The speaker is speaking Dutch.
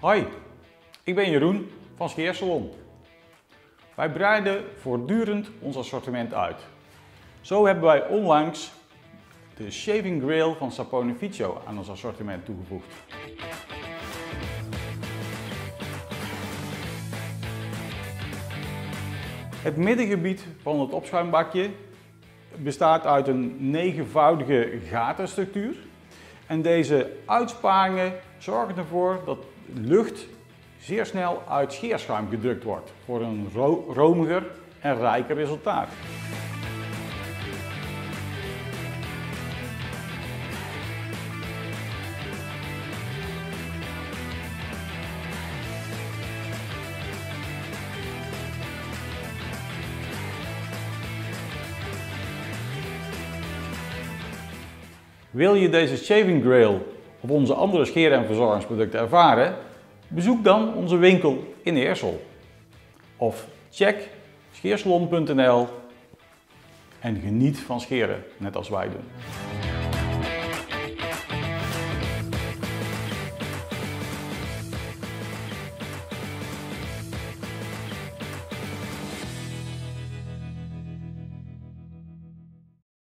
Hoi, ik ben Jeroen van Scheersalon. Wij breiden voortdurend ons assortiment uit. Zo hebben wij onlangs de Shaving Grail van Saponificio aan ons assortiment toegevoegd. Het middengebied van het opschuimbakje bestaat uit een negenvoudige gatenstructuur. En deze uitsparingen zorgen ervoor dat lucht zeer snel uit scheerschuim gedrukt wordt voor een romiger en rijker resultaat. Wil je deze Shaving Grail op onze andere scheer- en verzorgingsproducten ervaren? Bezoek dan onze winkel in Eersel. Of check scheersalon.nl en geniet van scheren, net als wij doen.